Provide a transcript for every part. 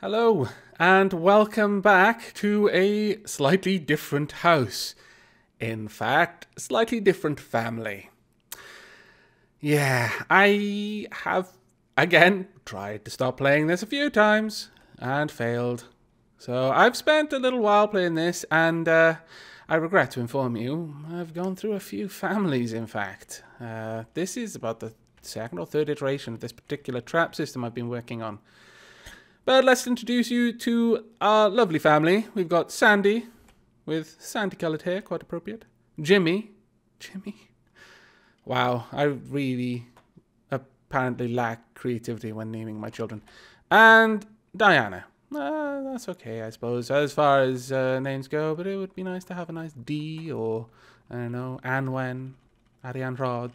Hello, and welcome back to a slightly different house. In fact, slightly different family. Yeah, I have, again, tried to stop playing this a few times, and failed. So I've spent a little while playing this, and I regret to inform you, I've gone through a few families, in fact. This is about the second or third iteration of this particular trap system I've been working on. But let's introduce you to our lovely family. We've got Sandy, with sandy-coloured hair, quite appropriate. Jimmy? Wow, I really apparently lack creativity when naming my children. And Diana. That's okay, I suppose, as far as names go, but it would be nice to have a nice D, or, I don't know, Anwen, Arianrod,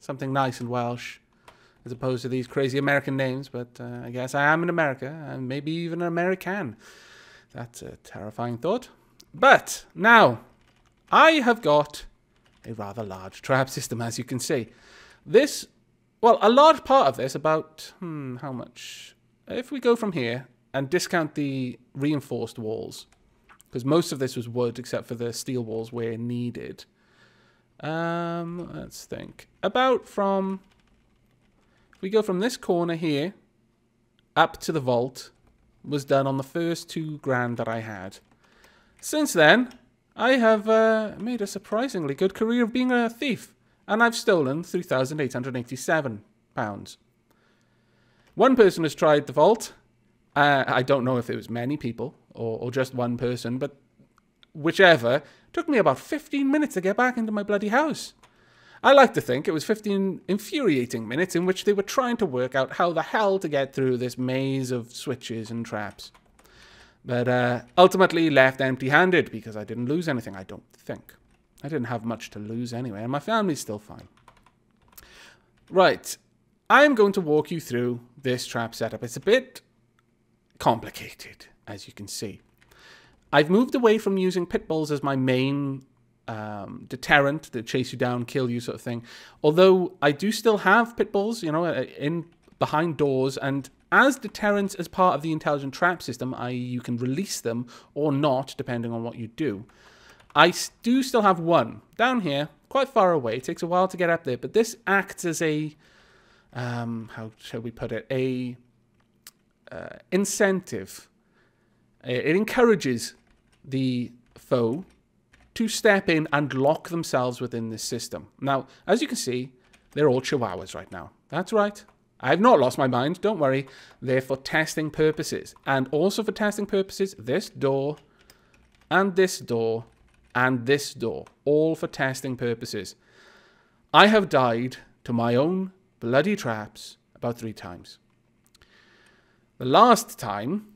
something nice in Welsh. As opposed to these crazy American names, but I guess I am in America, and maybe even an American. That's a terrifying thought. But, now, I have got a rather large trap system, as you can see. This, well, a large part of this, about, how much? If we go from here, and discount the reinforced walls, because most of this was wood, except for the steel walls where needed. Let's think. About from... We go from this corner here up to the vault. Was done on the first £2,000 that I had. Since then, I have made a surprisingly good career of being a thief, and I've stolen £3,887. One person has tried the vault. I don't know if it was many people or just one person, but whichever. Took me about 15 minutes to get back into my bloody house. I like to think it was 15 infuriating minutes in which they were trying to work out how the hell to get through this maze of switches and traps. But ultimately left empty-handed because I didn't lose anything, I don't think. I didn't have much to lose anyway, and my family's still fine. Right, I'm going to walk you through this trap setup. It's a bit complicated, as you can see. I've moved away from using pit bulls as my main... deterrent that chase you down, kill you sort of thing. Although I do still have pit bulls, you know, in behind doors, and as deterrents as part of the intelligent trap system, i.e. you can release them or not, depending on what you do. I do still have one down here, quite far away. It takes a while to get up there, but this acts as a, how shall we put it, a incentive. It encourages the foe to step in and lock themselves within this system. Now, as you can see, they're all chihuahuas right now. That's right. I've not lost my mind, don't worry. They're for testing purposes. And also for testing purposes, this door, and this door, and this door. All for testing purposes. I have died to my own bloody traps about 3 times. The last time...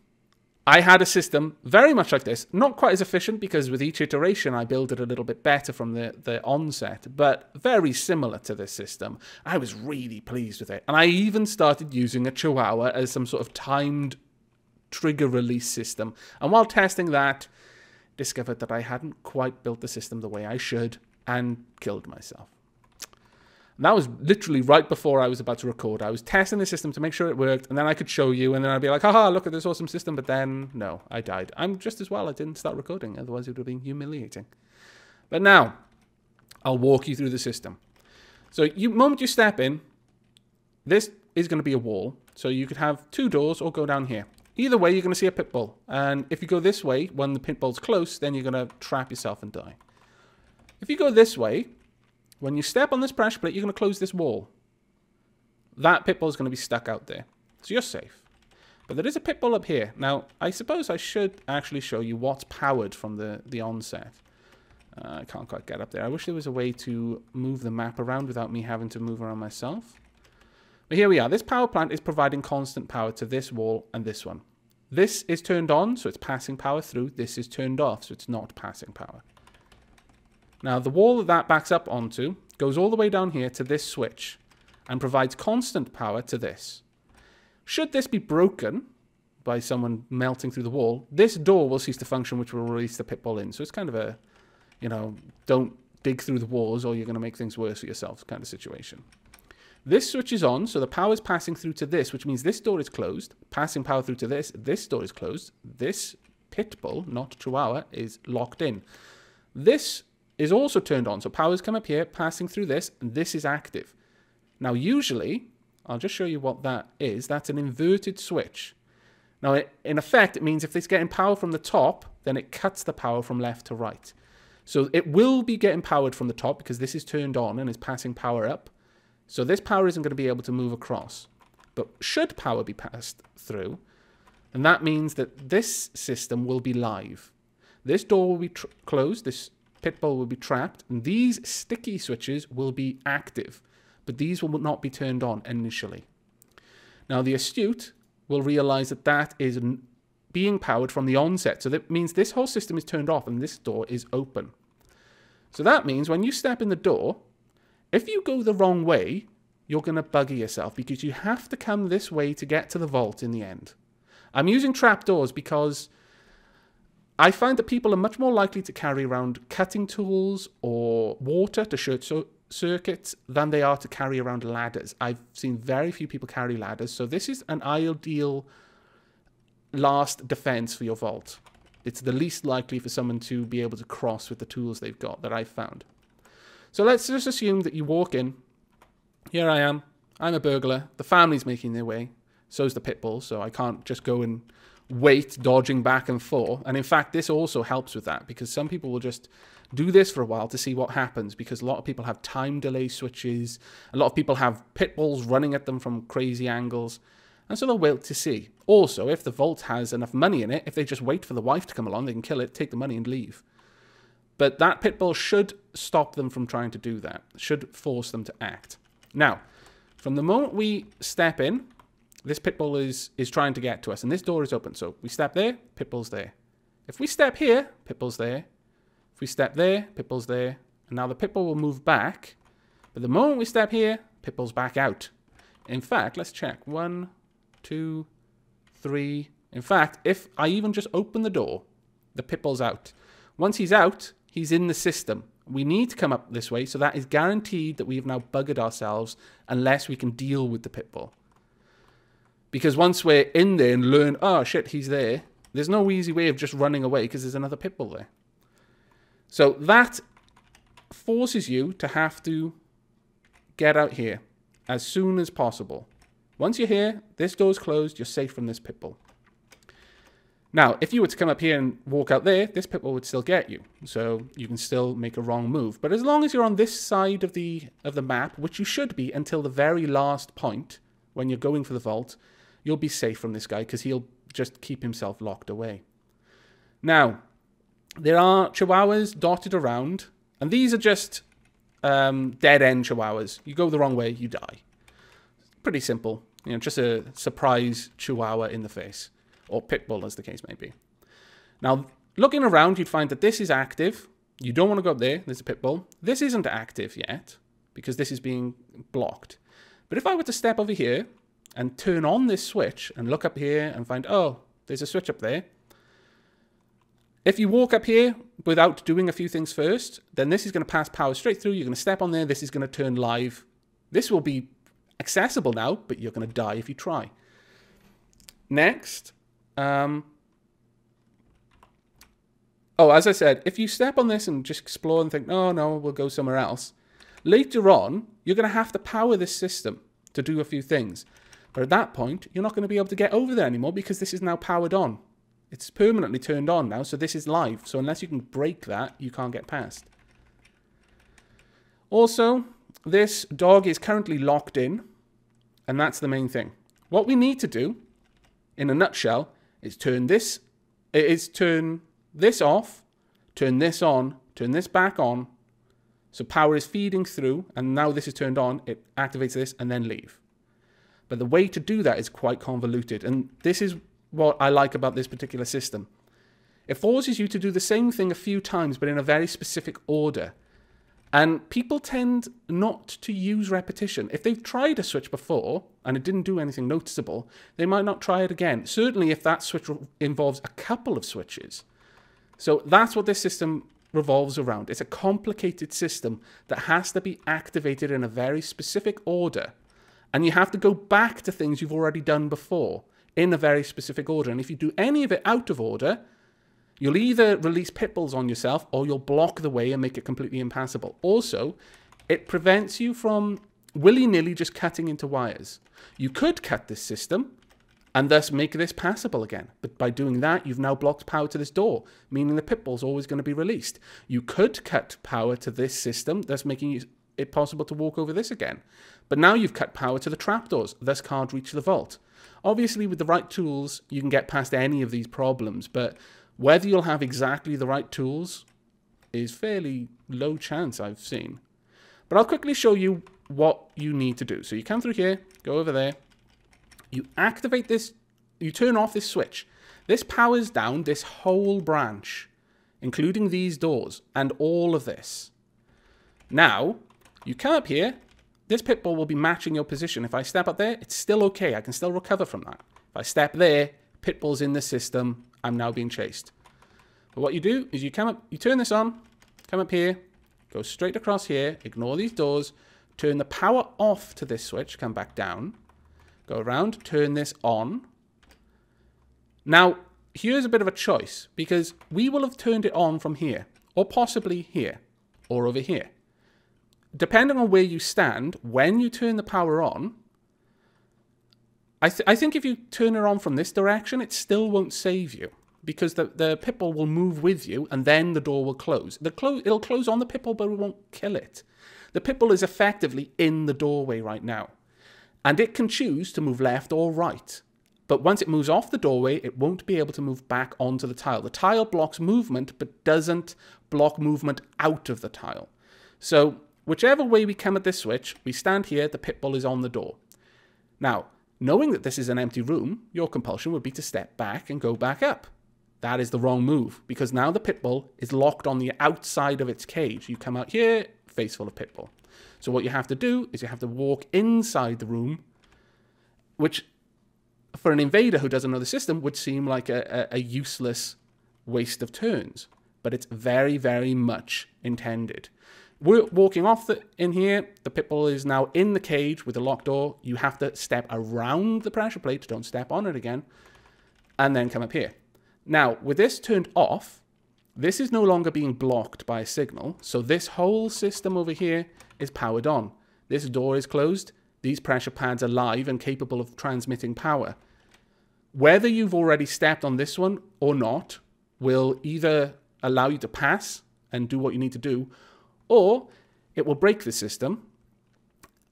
I had a system very much like this, not quite as efficient because with each iteration I built it a little bit better from the onset, but very similar to this system. I was really pleased with it, and I even started using a chihuahua as some sort of timed trigger release system, and while testing that, discovered that I hadn't quite built the system the way I should, and killed myself. And that was literally right before I was about to record. I was testing the system to make sure it worked, and then I could show you, and then I'd be like, haha, look at this awesome system, but then, no, I died. I'm just as well, I didn't start recording, otherwise it would have been humiliating. But now, I'll walk you through the system. So, the moment you step in, this is going to be a wall, so you could have 2 doors or go down here. Either way, you're going to see a pit bull, and if you go this way, when the pit bull's close, then you're going to trap yourself and die. If you go this way... When you step on this pressure plate, you're going to close this wall. That pit bull is going to be stuck out there. So you're safe. But there is a pit bull up here. Now, I suppose I should actually show you what's powered from the onset. I can't quite get up there. I wish there was a way to move the map around without me having to move around myself. But here we are. This power plant is providing constant power to this wall and this one. This is turned on, so it's passing power through. This is turned off, so it's not passing power. Now, the wall that that backs up onto goes all the way down here to this switch and provides constant power to this. Should this be broken by someone melting through the wall, this door will cease to function, which will release the pit bull in. So it's kind of a, you know, don't dig through the walls or you're going to make things worse for yourself kind of situation. This switch is on, so the power is passing through to this, which means this door is closed, passing power through to this, this door is closed, this pitbull, not chihuahua, is locked in. This is also turned on, so power's come up here, passing through this, and this is active. Now usually, I'll just show you what that is, that's an inverted switch. Now in effect, it means if it's getting power from the top, then it cuts the power from left to right. So it will be getting powered from the top because this is turned on and is passing power up. So this power isn't going to be able to move across, but should power be passed through, and that means that this system will be live. This door will be closed, this pit bull will be trapped, and these sticky switches will be active, but these will not be turned on initially. Now the astute will realize that that is being powered from the onset, so that means this whole system is turned off and this door is open. So that means when you step in the door, if you go the wrong way, you're going to bugger yourself because you have to come this way to get to the vault in the end. I'm using trapdoors because I find that people are much more likely to carry around cutting tools or water to short circuits than they are to carry around ladders. I've seen very few people carry ladders, so this is an ideal last defense for your vault. It's the least likely for someone to be able to cross with the tools they've got that I've found. So let's just assume that you walk in. Here I am. I'm a burglar. The family's making their way. So's the pit bull, so I can't just go and wait, dodging back and forth. And in fact, this also helps with that, because some people will just do this for a while to see what happens, because a lot of people have time delay switches. A lot of people have pit bulls running at them from crazy angles. And so they'll wait to see. Also, if the vault has enough money in it, if they just wait for the wife to come along, they can kill it, take the money and leave. But that pit bull should stop them from trying to do that. It should force them to act. Now, from the moment we step in, this pit bull is trying to get to us, and this door is open. So we step there, pit bull's there. If we step here, pit bull's there. If we step there, pit bull's there. And now the pit bull will move back. But the moment we step here, pit bull's back out. In fact, let's check. 1, 2, 3. In fact, if I even just open the door, the pit bull's out. Once he's out, he's in the system. We need to come up this way, so that is guaranteed that we have now buggered ourselves unless we can deal with the pit bull. Because once we're in there and learn, oh shit, he's there, there's no easy way of just running away because there's another pit bull there. So that forces you to have to get out here as soon as possible. Once you're here, this door's closed, you're safe from this pit bull. Now, if you were to come up here and walk out there, this pitbull would still get you. So you can still make a wrong move. But as long as you're on this side of the map, which you should be until the very last point, when you're going for the vault, you'll be safe from this guy because he'll just keep himself locked away. Now, there are chihuahuas dotted around. And these are just dead-end chihuahuas. You go the wrong way, you die. Pretty simple. You know, just a surprise chihuahua in the face. Or pitbull, as the case may be. Now, looking around, you'd find that this is active. You don't want to go up there. There's a pitbull. This isn't active yet, because this is being blocked. But if I were to step over here and turn on this switch and look up here and find, oh, there's a switch up there. If you walk up here without doing a few things first, then this is going to pass power straight through. You're going to step on there. This is going to turn live. This will be accessible now, but you're going to die if you try. Next... oh, as I said, if you step on this and just explore and think, oh, no, we'll go somewhere else, later on, you're going to have to power this system to do a few things. But at that point, you're not going to be able to get over there anymore because this is now powered on. It's permanently turned on now, so this is live. So unless you can break that, you can't get past. Also, this dog is currently locked in, and that's the main thing. What we need to do, in a nutshell, is turn this off, turn this on, turn this back on. So power is feeding through, and now this is turned on, it activates this, and then leave. But the way to do that is quite convoluted, and this is what I like about this particular system. It forces you to do the same thing a few times, but in a very specific order. And people tend not to use repetition. If they've tried a switch before and it didn't do anything noticeable, they might not try it again. Certainly if that switch involves a couple of switches. So that's what this system revolves around. It's a complicated system that has to be activated in a very specific order And you have to go back to things you've already done before in a very specific order. And if you do any of it out of order, you'll either release pitfalls on yourself or you'll block the way and make it completely impassable. Also, it prevents you from willy-nilly just cutting into wires. You could cut this system and thus make this passable again. But by doing that, you've now blocked power to this door, meaning the pitfall's always going to be released. You could cut power to this system, thus making it possible to walk over this again. But now you've cut power to the trapdoors, thus can't reach the vault. Obviously, with the right tools, you can get past any of these problems, but whether you'll have exactly the right tools is fairly low chance I've seen. But I'll quickly show you what you need to do. So you come through here, go over there, you activate this, you turn off this switch. This powers down this whole branch, including these doors and all of this. Now, you come up here, this pitfall will be matching your position. If I step up there, it's still okay. I can still recover from that. If I step there, pitfall's in the system. I'm now being chased. But what you do is you come up, you turn this on, come up here, go straight across here, ignore these doors, turn the power off to this switch, come back down, go around, turn this on. Now, here's a bit of a choice, because we will have turned it on from here, or possibly here, or over here. Depending on where you stand, when you turn the power on, I think if you turn it on from this direction, it still won't save you, because the pitfall will move with you, and then the door will close. It'll close on the pitfall, but it won't kill it. The pitfall is effectively in the doorway right now, and it can choose to move left or right. But once it moves off the doorway, it won't be able to move back onto the tile. The tile blocks movement, but doesn't block movement out of the tile. So whichever way we come at this switch, we stand here, the pitfall is on the door. Now, knowing that this is an empty room, your compulsion would be to step back and go back up. That is the wrong move, because now the pitfall is locked on the outside of its cage. You come out here, face full of pitfall. So what you have to do is you have to walk inside the room, which for an invader who doesn't know the system would seem like a useless waste of turns. But it's very, very much intended. We're walking off in here, the pitfall is now in the cage with a locked door. You have to step around the pressure plate, don't step on it again, and then come up here. Now, with this turned off, this is no longer being blocked by a signal, so this whole system over here is powered on. This door is closed, these pressure pads are live and capable of transmitting power. Whether you've already stepped on this one or not will either allow you to pass and do what you need to do, or it will break the system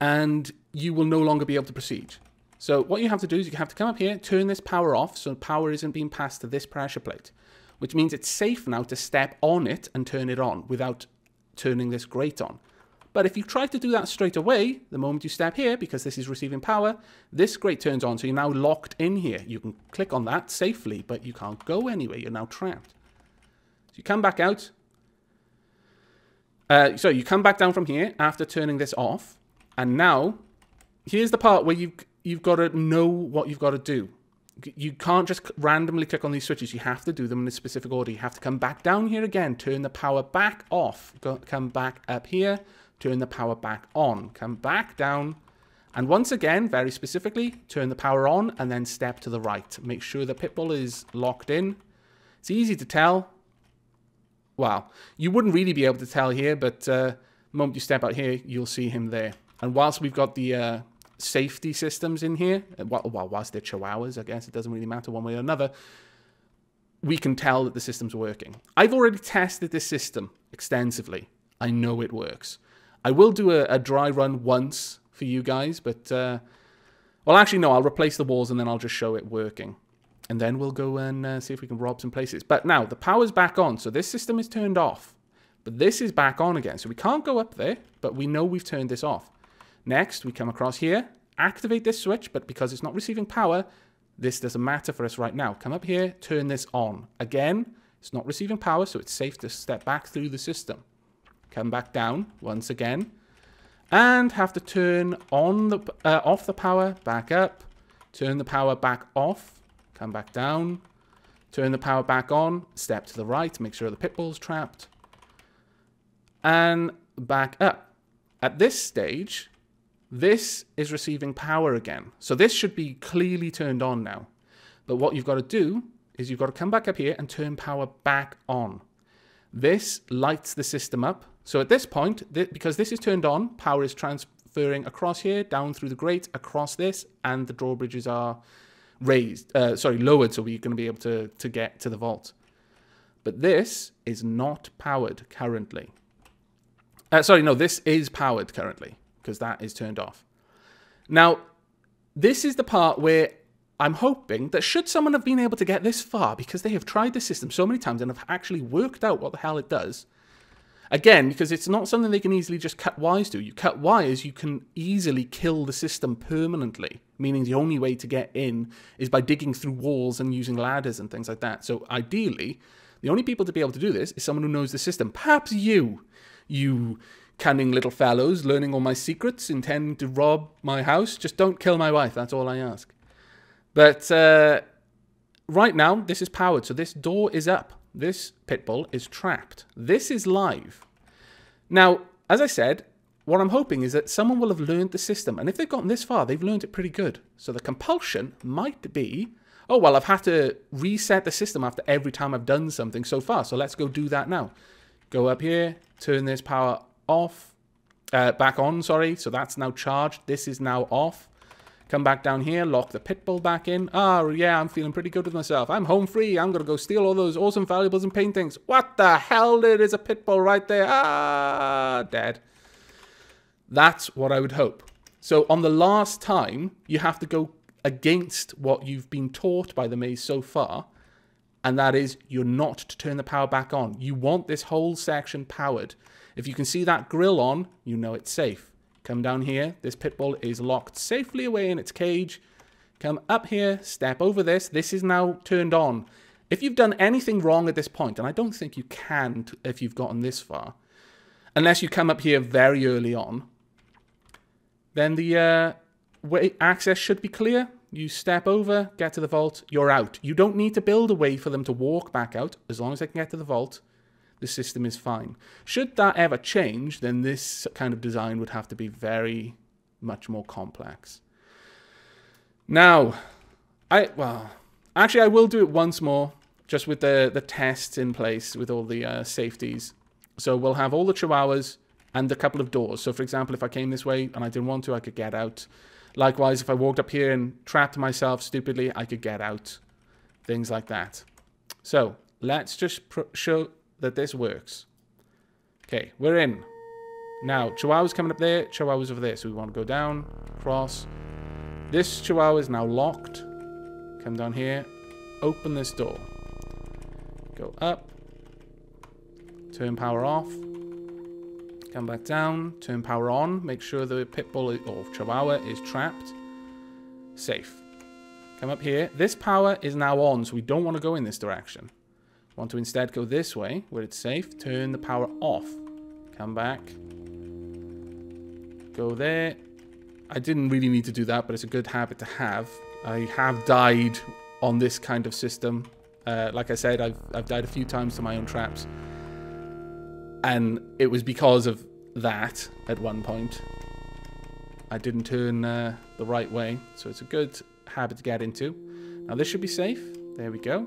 and you will no longer be able to proceed. So what you have to do is you have to come up here, turn this power off so power isn't being passed to this pressure plate, which means it's safe now to step on it and turn it on without turning this grate on. But if you try to do that straight away, the moment you step here, because this is receiving power, this grate turns on, so you're now locked in here. You can click on that safely, but you can't go anywhere. You're now trapped. So you come back out. So you come back down from here after turning this off, and now here's the part where you've got to know what you've got to do. You can't just randomly click on these switches. You have to do them in a specific order. You have to come back down here again, turn the power back off, come back up here, turn the power back on, come back down, and once again, very specifically, turn the power on and then step to the right. Make sure the pitfall is locked in. It's easy to tell. Well, you wouldn't really be able to tell here, but the moment you step out here, you'll see him there. And whilst we've got the safety systems in here, well, whilst they're chihuahuas, I guess, it doesn't really matter one way or another, we can tell that the system's working. I've already tested this system extensively. I know it works. I will do a dry run once for you guys, but, well, actually, no, I'll replace the walls and then I'll just show it working. And then we'll go and see if we can rob some places. But now, the power's back on, so this system is turned off. But this is back on again, so we can't go up there, but we know we've turned this off. Next, we come across here, activate this switch, but because it's not receiving power, this doesn't matter for us right now. Come up here, turn this on. Again, it's not receiving power, so it's safe to step back through the system. Come back down once again, and have to turn on the off the power, back up, turn the power back off, come back down, turn the power back on, step to the right, make sure the pitfall's trapped, and back up. At this stage, This is receiving power again. So this should be clearly turned on now. But what you've got to do is you've got to come back up here and turn power back on. This lights the system up. So at this point, because this is turned on, power is transferring across here, down through the grate, across this, and the drawbridges are raised, lowered, so we're going to be able to get to the vault. But this is not powered currently. This is powered currently, because that is turned off. Now, this is the part where I'm hoping that should someone have been able to get this far, because they have tried this system so many times and have actually worked out what the hell it does. Again, because it's not something they can easily just cut wires to. You cut wires, you can easily kill the system permanently, meaning the only way to get in is by digging through walls and using ladders and things like that. So ideally, the only people to be able to do this is someone who knows the system. Perhaps you cunning little fellows, learning all my secrets, intend to rob my house. Just don't kill my wife, that's all I ask. But right now, this is powered, so this door is up. This pit bull is trapped. This is live. Now, as I said, what I'm hoping is that someone will have learned the system. And if they've gotten this far, they've learned it pretty good. So the compulsion might be, oh, well, I've had to reset the system after every time I've done something so far. So let's go do that now. Go up here, turn this power off, back on, sorry. So that's now charged. This is now off. Come back down here, lock the pit bull back in. Oh, yeah, I'm feeling pretty good with myself. I'm home free. I'm going to go steal all those awesome valuables and paintings. What the hell? There is a pit bull right there. Ah, dead. That's what I would hope. So on the last time, you have to go against what you've been taught by the maze so far, and that is you're not to turn the power back on. You want this whole section powered. If you can see that grill on, you know it's safe. Come down here, this pit bull is locked safely away in its cage. Come up here, step over this. This is now turned on. If you've done anything wrong at this point, and I don't think you can if you've gotten this far, unless you come up here very early on, then the way access should be clear. You step over, get to the vault, you're out. You don't need to build a way for them to walk back out. As long as they can get to the vault, the system is fine. Should that ever change, then this kind of design would have to be very much more complex. Now, I will do it once more, just with the tests in place, with all the safeties. So we'll have all the chihuahuas and a couple of doors. So for example, if I came this way and I didn't want to, I could get out. Likewise, if I walked up here and trapped myself stupidly, I could get out. Things like that. So let's just show that this works. Okay, we're in. Now, Chihuahua's coming up there, Chihuahua's over there. So we want to go down, cross. This Chihuahua is now locked. Come down here, open this door. Go up, turn power off. Come back down, turn power on. Make sure the pit bull or Chihuahua is trapped. Safe. Come up here. This power is now on, so we don't want to go in this direction. Want to instead go this way, where it's safe. Turn the power off. Come back. Go there. I didn't really need to do that, but it's a good habit to have. I have died on this kind of system. Like I said, I've died a few times to my own traps. And it was because of that, at one point. I didn't turn the right way, so it's a good habit to get into. Now this should be safe. There we go.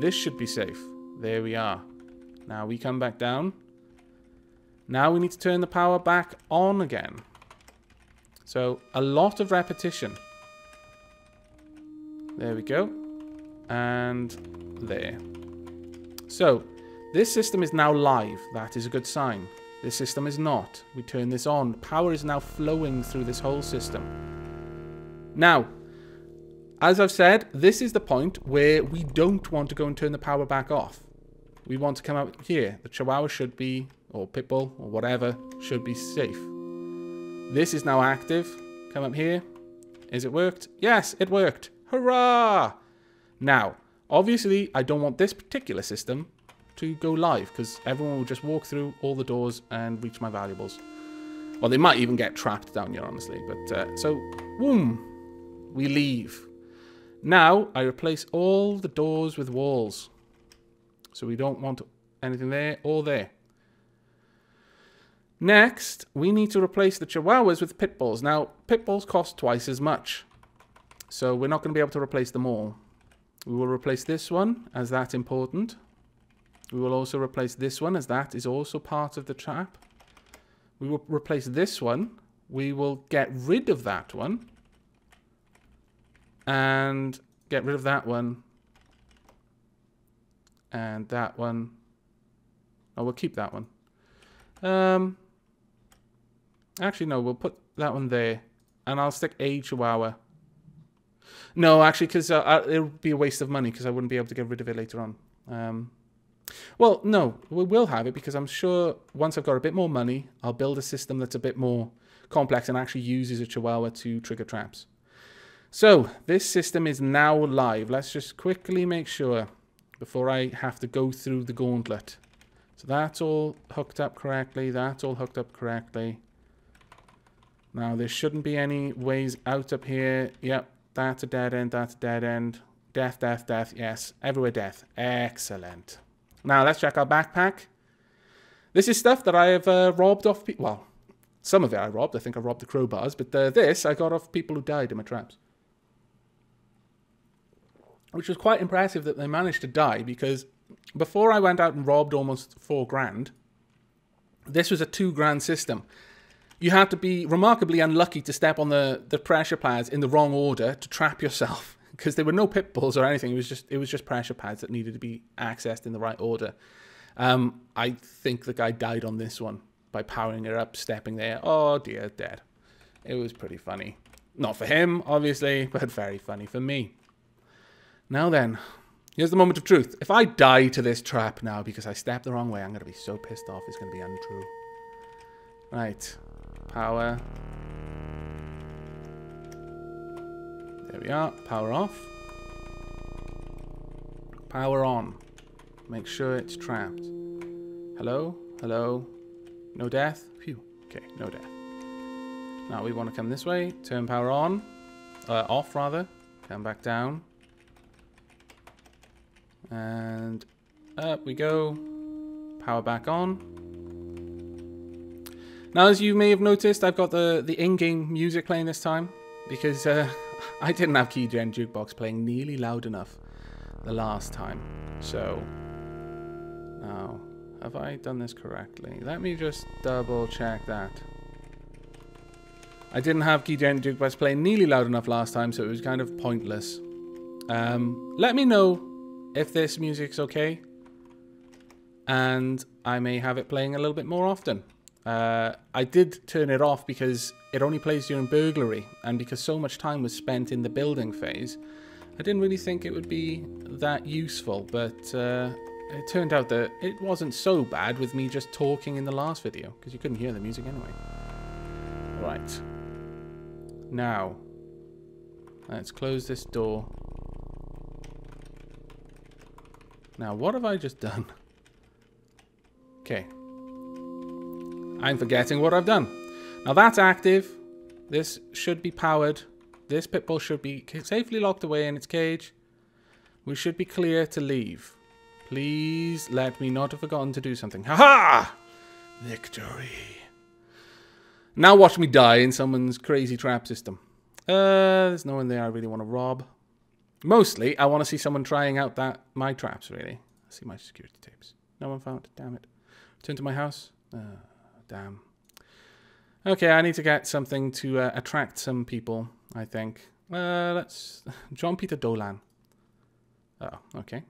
This should be safe. There we are. Now we come back down. Now we need to turn the power back on again. So a lot of repetition. There we go. And there. So this system is now live. That is a good sign. This system is not. We turn this on. Power is now flowing through this whole system. Now, as I've said, this is the point where we don't want to go and turn the power back off. We want to come out here. The Chihuahua should be, or Pitbull, or whatever, should be safe. This is now active. Come up here. Is it worked? Yes, it worked. Hurrah! Now, obviously, I don't want this particular system to go live, because everyone will just walk through all the doors and reach my valuables. Well, they might even get trapped down here, honestly. But, so, boom, we leave. Now, I replace all the doors with walls. So we don't want anything there or there. Next, we need to replace the Chihuahuas with Pit Bulls. Now, Pit Bulls cost twice as much, so we're not going to be able to replace them all. We will replace this one, as that's important. We will also replace this one, as that is also part of the trap. We will replace this one. We will get rid of that one. And get rid of that one. And that one. Oh, we'll keep that one. Actually, no, we'll put that one there. And I'll stick a Chihuahua. No, actually, because it'll be a waste of money, because I wouldn't be able to get rid of it later on. Well, no, we will have it, because I'm sure once I've got a bit more money, I'll build a system that's a bit more complex and actually uses a Chihuahua to trigger traps. So, this system is now live. Let's just quickly make sure before I have to go through the gauntlet. So that's all hooked up correctly. That's all hooked up correctly. Now, there shouldn't be any ways out up here. Yep, that's a dead end. That's a dead end. Death, death, death. Yes, everywhere death. Excellent. Now, let's check our backpack. This is stuff that I have robbed off people. Well, some of it I robbed. I think I robbed the crowbars. But this I got off people who died in my traps. Which was quite impressive that they managed to die, because before I went out and robbed almost 4 grand, this was a 2 grand system. You had to be remarkably unlucky to step on the pressure pads in the wrong order to trap yourself, because there were no pit bulls or anything. It was just pressure pads that needed to be accessed in the right order. I think the guy died on this one by powering it up, stepping there. Oh dear, dead. It was pretty funny. Not for him, obviously, but very funny for me. Now then, here's the moment of truth. If I die to this trap now because I stepped the wrong way, I'm going to be so pissed off. It's going to be untrue. Right. Power. There we are. Power off. Power on. Make sure it's trapped. Hello? Hello? No death? Phew. Okay, no death. Now we want to come this way. Turn power on. Off, rather. Come back down. And up we go. Power back on. Now, as you may have noticed, I've got the in-game music playing this time, because I didn't have Keygen Jukebox playing nearly loud enough the last time. So, now, have I done this correctly? Let me just double check that. I didn't have Keygen Jukebox playing nearly loud enough last time, so it was kind of pointless. Let me know if this music's okay, and I may have it playing a little bit more often. I did turn it off because it only plays during burglary, and because so much time was spent in the building phase, I didn't really think it would be that useful, but it turned out that it wasn't so bad with me just talking in the last video, because you couldn't hear the music anyway. Right. Now, let's close this door. Now, what have I just done? Okay. I'm forgetting what I've done. Now, that's active. This should be powered. This pitbull should be safely locked away in its cage. We should be clear to leave. Please let me not have forgotten to do something. Ha-ha! Victory. Now watch me die in someone's crazy trap system. There's no one there I really want to rob. Mostly, I want to see someone trying out my traps, really. I see my security tapes. No one found it, damn it. Return to my house. Damn. Okay, I need to get something to attract some people, I think. Let's... John Peter Dolan. Oh, okay.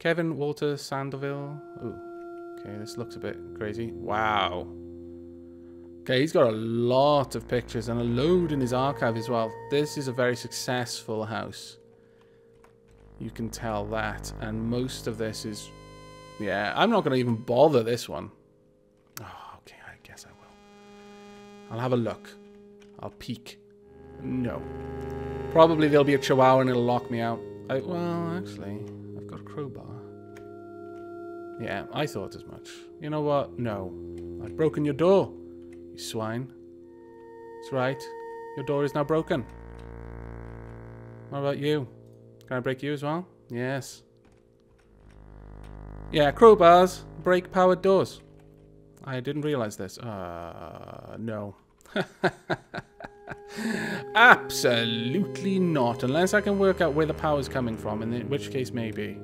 Kevin Walter Sandoval. Ooh. Okay, this looks a bit crazy. Wow. Okay, he's got a lot of pictures and a load in his archive as well. This is a very successful house. You can tell that. And most of this is... Yeah, I'm not going to even bother this one. Oh, okay, I guess I will. I'll have a look. I'll peek. No. Probably there'll be a Chihuahua and it'll lock me out. Well, actually, I've got a crowbar. Yeah, I thought as much. You know what? No. I've broken your door. Swine. That's right. Your door is now broken. What about you? Can I break you as well? Yes. Yeah, crowbars break powered doors. I didn't realize this. No. Absolutely not. Unless I can work out where the power's coming from, in which case maybe.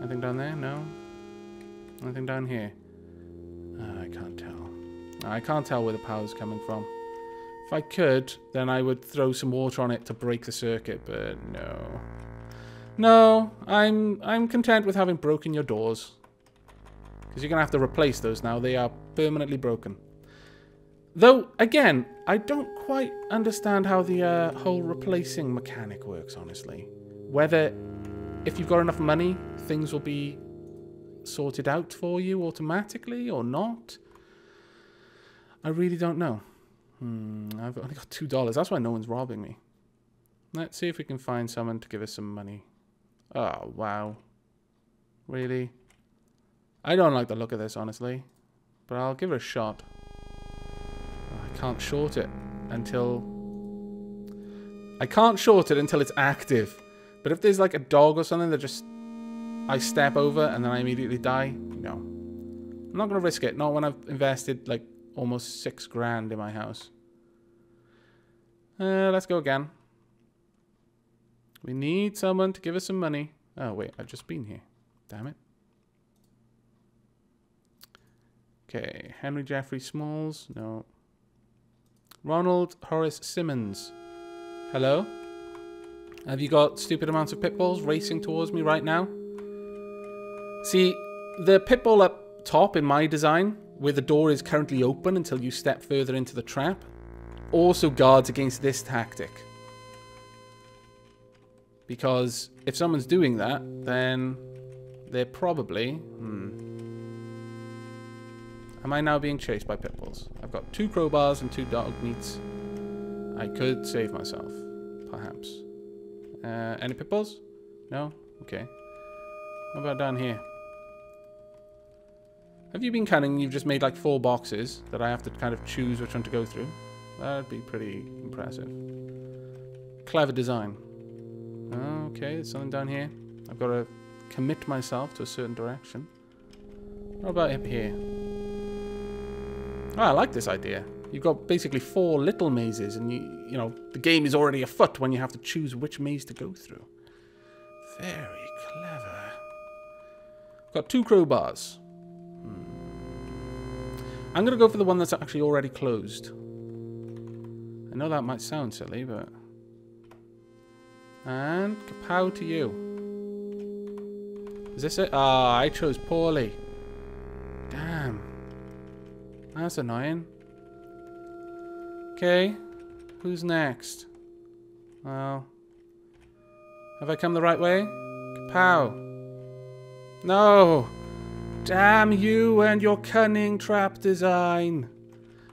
Nothing down there? No. Nothing down here. I can't tell. I can't tell where the power's coming from. If I could, then I would throw some water on it to break the circuit, but no. No, I'm content with having broken your doors. Because you're going to have to replace those now. They are permanently broken. Though, again, I don't quite understand how the whole replacing mechanic works, honestly. Whether, if you've got enough money, things will be sorted out for you automatically or not. I really don't know. I've only got $2. That's why no one's robbing me. Let's see if we can find someone to give us some money. Oh, wow. Really? I don't like the look of this, honestly. But I'll give it a shot. I can't short it until... I can't short it until it's active. But if there's like a dog or something that just... I step over and then I immediately die? No. I'm not going to risk it. Not when I've invested like almost 6 grand in my house. Let's go again. We need someone to give us some money. Oh, wait. I've just been here. Damn it. Okay. Henry Jeffrey Smalls. No. Ronald Horace Simmons. Hello? Have you got stupid amounts of pitbulls racing towards me right now? See, the pitbull up top in my design, where the door is currently open until you step further into the trap, also guards against this tactic. Because if someone's doing that, then they're probably... Am I now being chased by pitbulls? I've got 2 crowbars and 2 dog meats. I could save myself. Perhaps. Any pitbulls? No? Okay. What about down here? Have you been cunning? You've just made like 4 boxes that I have to kind of choose which one to go through. That'd be pretty impressive. Clever design. Okay, there's something down here. I've got to commit myself to a certain direction. What about up here? Oh, I like this idea. You've got basically 4 little mazes, and you know, the game is already afoot when you have to choose which maze to go through. Very clever. I've got 2 crowbars. I'm going to go for the one that's actually already closed. I know that might sound silly, but... And kapow to you. Is this it? Ah, I chose poorly. Damn. That's annoying. Okay. Who's next? Well. Have I come the right way? Kapow. No. Damn you and your cunning trap design.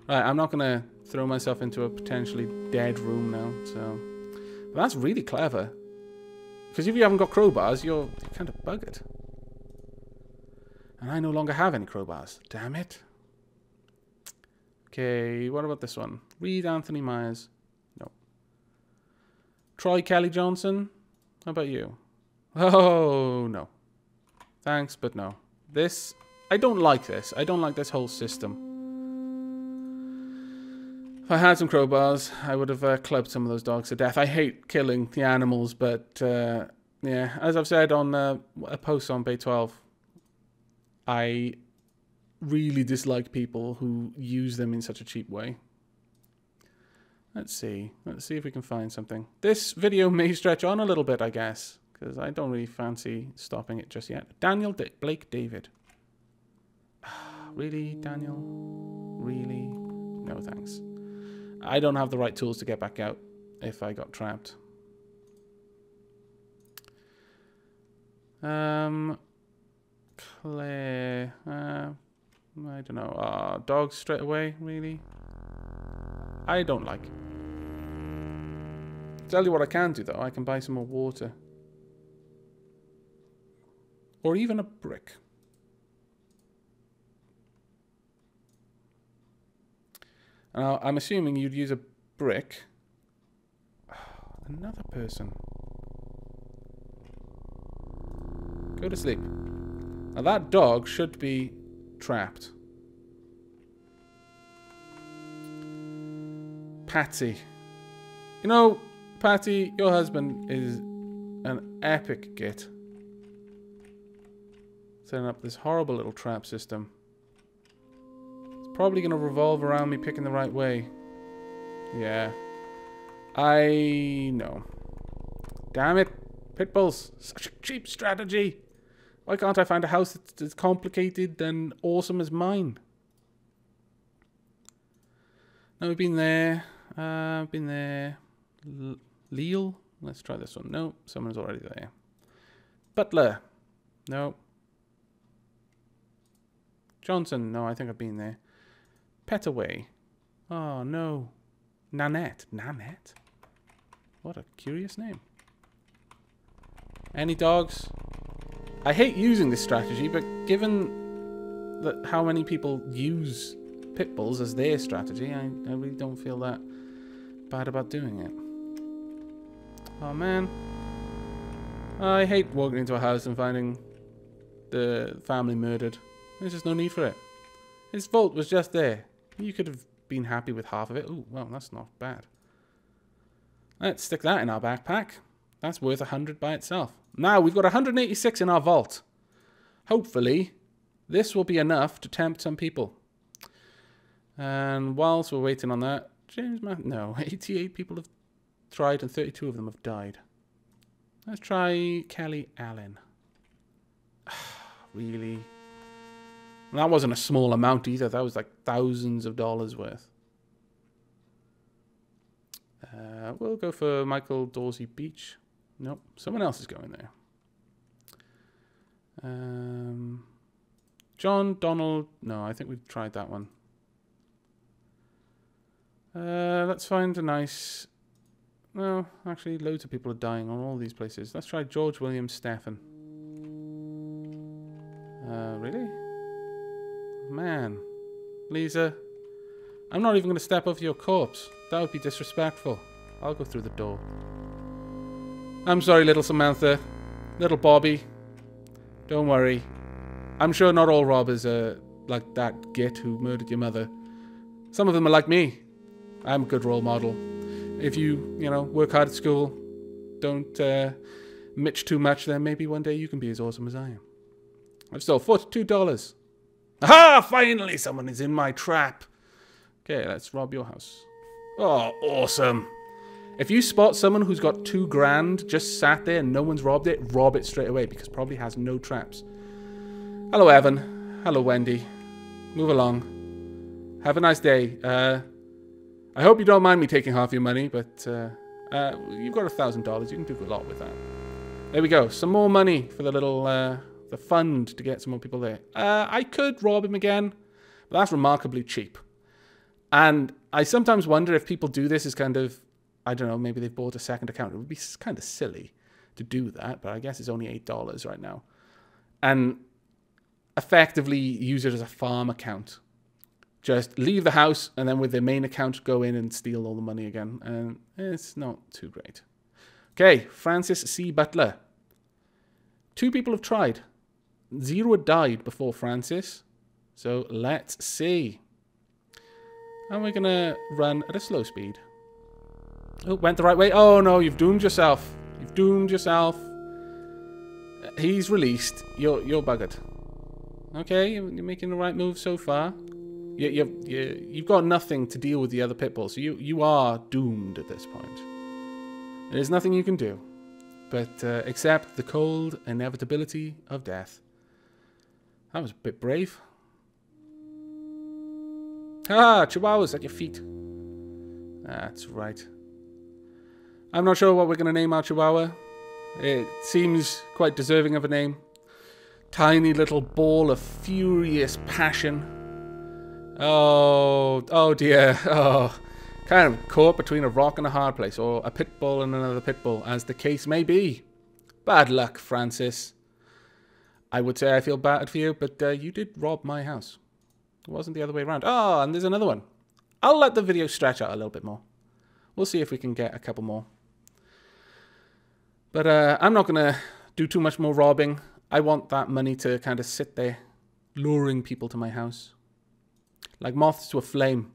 Right, I'm not going to throw myself into a potentially dead room now, so... That's really clever. Because if you haven't got crowbars, you're kind of buggered. And I no longer have any crowbars. Damn it. Okay, what about this one? Reed Anthony Myers. No. Troy Kelly Johnson. How about you? Oh, no. Thanks, but no. This... I don't like this. I don't like this whole system. If I had some crowbars, I would have clubbed some of those dogs to death. I hate killing the animals, but yeah, as I've said on a post on Bay 12, I really dislike people who use them in such a cheap way. Let's see. Let's see if we can find something. This video may stretch on a little bit, I guess, because I don't really fancy stopping it just yet. Daniel Blake David. Really, Daniel? Really? No, thanks. I don't have the right tools to get back out if I got trapped. Claire. I don't know. Dogs straight away, really? I don't like. Tell you what I can do, though. I can buy some more water. Or even a brick. Now, I'm assuming you'd use a brick. Oh, another person. Go to sleep. Now, that dog should be trapped. Patty. You know, Patty, your husband is an epic git. Setting up this horrible little trap system. It's probably going to revolve around me picking the right way. Yeah. I know. Damn it. Pitbulls. Such a cheap strategy. Why can't I find a house that's as complicated and awesome as mine? No, we've been there. Been there. Leal. Let's try this one. No, someone's already there. Butler. No. Johnson. No, I think I've been there. Petaway. Oh, no. Nanette. Nanette? What a curious name. Any dogs? I hate using this strategy, but given that how many people use pit bulls as their strategy, I really don't feel that bad about doing it. Oh, man. I hate walking into a house and finding the family murdered. There's just no need for it. His vault was just there. You could have been happy with half of it. Ooh, well, that's not bad. Let's stick that in our backpack. That's worth 100 by itself. Now, we've got 186 in our vault. Hopefully, this will be enough to tempt some people. And whilst we're waiting on that, James Matt... No, 88 people have tried and 32 of them have died. Let's try Kelly Allen. Really? And that wasn't a small amount either. That was like thousands of dollars worth. We'll go for Michael Dorsey Beach. Nope. Someone else is going there. John Donald. No, I think we've tried that one. Let's find a nice... No, actually loads of people are dying on all these places. Let's try George William Stephan. Really? Man, Lisa, I'm not even going to step over your corpse. That would be disrespectful. I'll go through the door. I'm sorry, little Samantha. Little Bobby. Don't worry. I'm sure not all robbers are like that git who murdered your mother. Some of them are like me. I'm a good role model. If you know, work hard at school, don't mitch too much, then maybe one day you can be as awesome as I am. I've sold $42. Aha! Finally someone is in my trap. Okay, let's rob your house. Oh, awesome. If you spot someone who's got $2 grand just sat there and no one's robbed it, rob it straight away because probably has no traps. Hello, Evan. Hello, Wendy. Move along. Have a nice day. I hope you don't mind me taking half your money, but you've got $1,000. You can do a lot with that. There we go. Some more money for the little... the fund to get some more people there. I could rob him again, but that's remarkably cheap. And I sometimes wonder if people do this as kind of, I don't know, maybe they've bought a second account. It would be kind of silly to do that, but I guess it's only $8 right now. And effectively use it as a farm account. Just leave the house and then with their main account go in and steal all the money again. And it's not too great. Okay, Francis C. Butler. 2 people have tried. 0 had died before Francis, so let's see. And we're going to run at a slow speed. Oh, went the right way. Oh, no, you've doomed yourself. You've doomed yourself. He's released. You're buggered. Okay, you're making the right move so far. You've got nothing to deal with the other pitbull, so you are doomed at this point. There's nothing you can do, but accept the cold inevitability of death. That was a bit brave. Ah, Chihuahua's at your feet. That's right. I'm not sure what we're going to name our Chihuahua. It seems quite deserving of a name. Tiny little ball of furious passion. Oh dear. Oh, kind of caught between a rock and a hard place, or a pit bull and another pit bull, as the case may be. Bad luck, Francis. I would say I feel bad for you, but you did rob my house. It wasn't the other way around. Oh, and there's another one. I'll let the video stretch out a little bit more. We'll see if we can get a couple more. But I'm not going to do too much more robbing. I want that money to kind of sit there, luring people to my house. Like moths to a flame.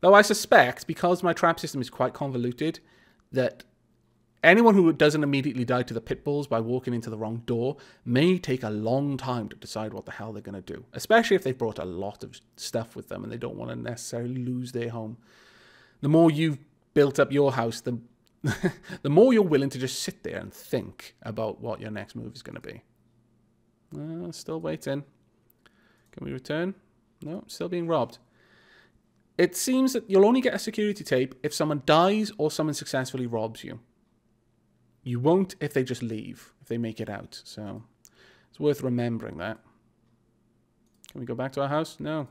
Though I suspect, because my trap system is quite convoluted, that anyone who doesn't immediately die to the pit bulls by walking into the wrong door may take a long time to decide what the hell they're going to do. Especially if they've brought a lot of stuff with them and they don't want to necessarily lose their home. The more you've built up your house, the more you're willing to just sit there and think about what your next move is going to be. Still waiting. Can we return? No, still being robbed. It seems that you'll only get a security tape if someone dies or someone successfully robs you. You won't if they just leave, if they make it out. So it's worth remembering that. Can we go back to our house? No.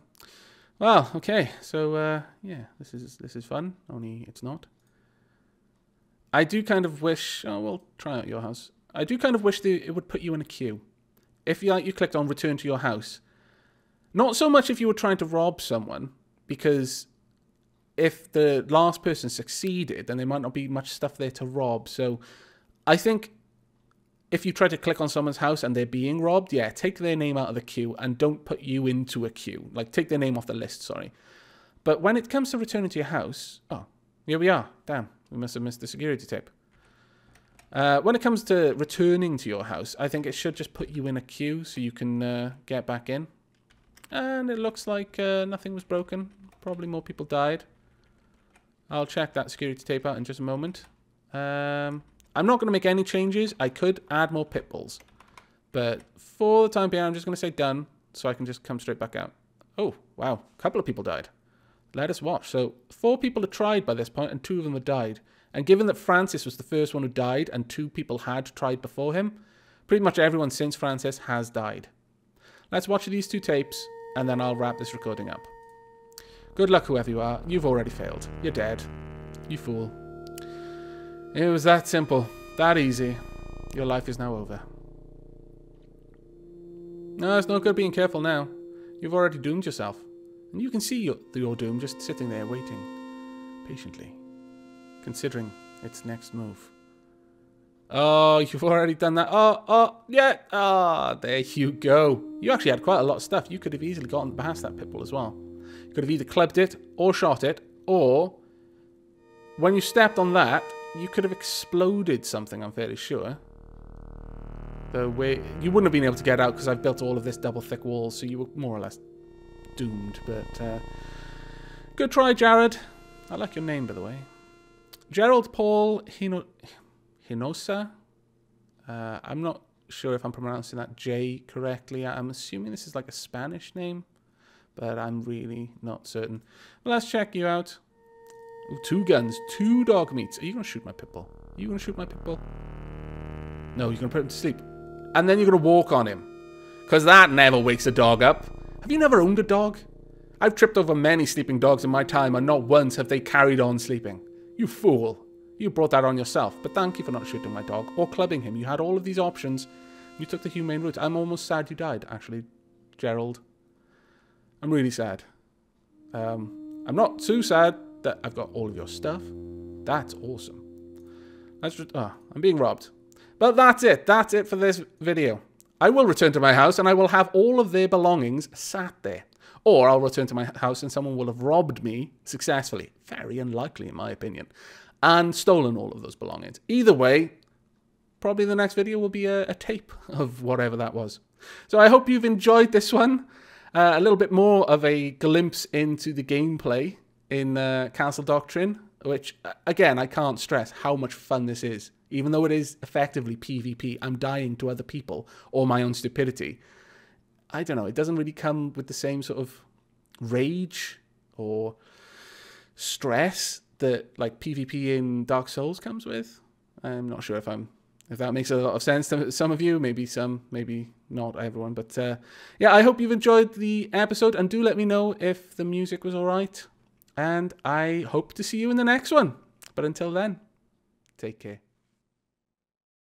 Well, okay. So yeah, this is fun. Only it's not. I do kind of wish. Oh, we'll try out your house. I do kind of wish that it would put you in a queue. If you clicked on return to your house, not so much if you were trying to rob someone, because if the last person succeeded, then there might not be much stuff there to rob. So I think if you try to click on someone's house and they're being robbed, yeah, take their name out of the queue and don't put you into a queue. Like, take their name off the list, sorry. But when it comes to returning to your house... Oh, here we are. Damn, we must have missed the security tape. When it comes to returning to your house, I think it should just put you in a queue so you can get back in. And it looks like nothing was broken. Probably more people died. I'll check that security tape out in just a moment. I'm not going to make any changes. I could add more pit bulls. But for the time being, I'm just going to say done. So I can just come straight back out. Oh, wow. A couple of people died. Let us watch. So 4 people had tried by this point and 2 of them had died. And given that Francis was the first one who died and 2 people had tried before him, pretty much everyone since Francis has died. Let's watch these 2 tapes and then I'll wrap this recording up. Good luck, whoever you are. You've already failed. You're dead. You fool. It was that simple. That easy. Your life is now over. No, it's no good being careful now. You've already doomed yourself. And you can see your doom just sitting there waiting. Patiently. Considering its next move. Oh, you've already done that. Oh, yeah. Oh, there you go. You actually had quite a lot of stuff. You could have easily gotten past that pitbull as well. You could have either clubbed it or shot it, or when you stepped on that, you could have exploded something, I'm fairly sure. The way you wouldn't have been able to get out because I've built all of this double thick wall, so you were more or less doomed. But good try, Jared. I like your name, by the way. Gerald Paul Hinosa. I'm not sure if I'm pronouncing that J correctly. I'm assuming this is like a Spanish name. But I'm really not certain. Well, let's check you out. Ooh, 2 guns, 2 dog meats. Are you going to shoot my pitbull? Are you going to shoot my pitbull? No, you're going to put him to sleep. And then you're going to walk on him. Because that never wakes a dog up. Have you never owned a dog? I've tripped over many sleeping dogs in my time, and not once have they carried on sleeping. You fool. You brought that on yourself. But thank you for not shooting my dog or clubbing him. You had all of these options. You took the humane route. I'm almost sad you died, actually, Gerald. I'm really sad. I'm not too sad that I've got all of your stuff. That's awesome. That's I'm being robbed. But that's it. That's it for this video. I will return to my house and I will have all of their belongings sat there. Or I'll return to my house and someone will have robbed me successfully. Very unlikely in my opinion. And stolen all of those belongings. Either way, probably the next video will be a tape of whatever that was. So I hope you've enjoyed this one. A little bit more of a glimpse into the gameplay in Castle Doctrine, which, again, I can't stress how much fun this is. Even though it is effectively PvP, I'm dying to other people or my own stupidity. I don't know, it doesn't really come with the same sort of rage or stress that, like, PvP in Dark Souls comes with. I'm not sure if that makes a lot of sense to some of you, maybe some, maybe not everyone. But yeah, I hope you've enjoyed the episode and do let me know if the music was all right. And I hope to see you in the next one. But until then, take care.